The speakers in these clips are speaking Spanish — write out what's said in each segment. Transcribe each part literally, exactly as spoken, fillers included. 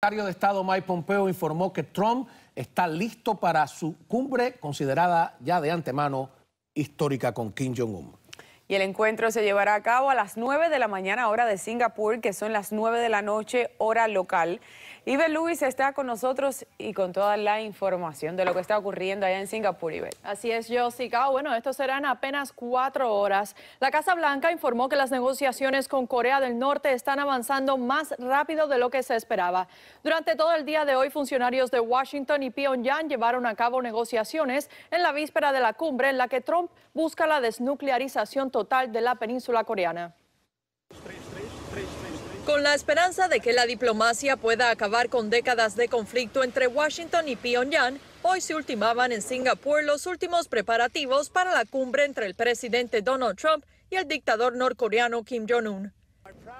El secretario de Estado Mike Pompeo informó que Trump está listo para su cumbre, considerada ya de antemano histórica, con Kim Jong-un. Y el encuentro se llevará a cabo a las nueve de la mañana, hora de Singapur, que son las nueve de la noche, hora local. Yvette Lewis está con nosotros y con toda la información de lo que está ocurriendo allá en Singapur, Yvette. Así es, Josie Kao. Bueno, esto serán apenas cuatro horas. La Casa Blanca informó que las negociaciones con Corea del Norte están avanzando más rápido de lo que se esperaba. Durante todo el día de hoy, funcionarios de Washington y Pyongyang llevaron a cabo negociaciones en la víspera de la cumbre, en la que Trump busca la desnuclearización total de la península coreana. Con la esperanza de que la diplomacia pueda acabar con décadas de conflicto entre Washington y Pyongyang, hoy se ultimaban en Singapur los últimos preparativos para la cumbre entre el presidente Donald Trump y el dictador norcoreano Kim Jong-un.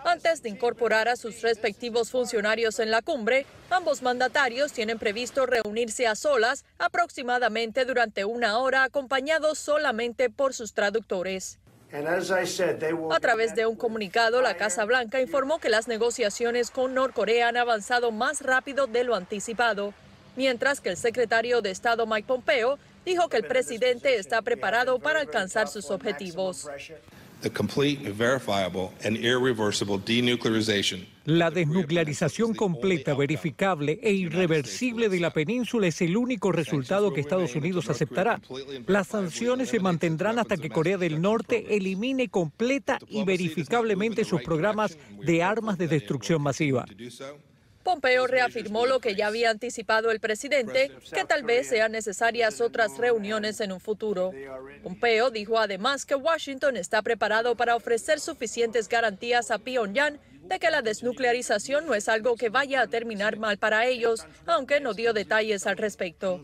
Antes de incorporar a sus respectivos funcionarios en la cumbre, ambos mandatarios tienen previsto reunirse a solas aproximadamente durante una hora, acompañados solamente por sus traductores. A través de un comunicado, la Casa Blanca informó que las negociaciones con Norcorea han avanzado más rápido de lo anticipado, mientras que el secretario de Estado Mike Pompeo dijo que el presidente está preparado para alcanzar sus objetivos. La desnuclearización completa, verificable e irreversible de la península es el único resultado que Estados Unidos aceptará. Las sanciones se mantendrán hasta que Corea del Norte elimine completa y verificablemente sus programas de armas de destrucción masiva. Pompeo reafirmó lo que ya había anticipado el presidente, que tal vez sean necesarias otras reuniones en un futuro. Pompeo dijo además que Washington está preparado para ofrecer suficientes garantías a Pyongyang de que la desnuclearización no es algo que vaya a terminar mal para ellos, aunque no dio detalles al respecto.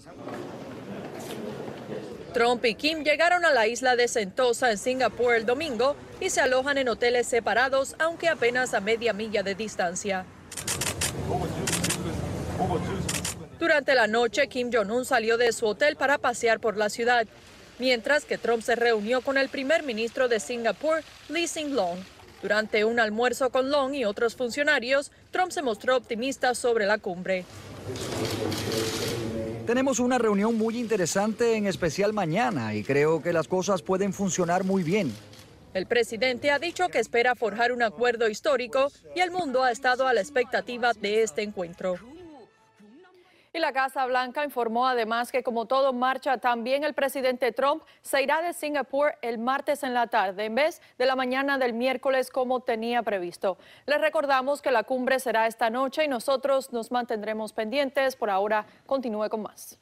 Trump y Kim llegaron a la isla de Sentosa en Singapur el domingo y se alojan en hoteles separados, aunque apenas a media milla de distancia. Durante la noche, Kim Jong-un salió de su hotel para pasear por la ciudad, mientras que Trump se reunió con el primer ministro de Singapur, Lee Hsien Loong. Durante un almuerzo con Loong y otros funcionarios, Trump se mostró optimista sobre la cumbre. Tenemos una reunión muy interesante, en especial mañana, y creo que las cosas pueden funcionar muy bien. El presidente ha dicho que espera forjar un acuerdo histórico y el mundo ha estado a la expectativa de este encuentro. Y la Casa Blanca informó además que, como todo marcha tan bien, el presidente Trump se irá de Singapur el martes en la tarde, en vez de la mañana del miércoles como tenía previsto. Les recordamos que la cumbre será esta noche y nosotros nos mantendremos pendientes. Por ahora, continúe con más.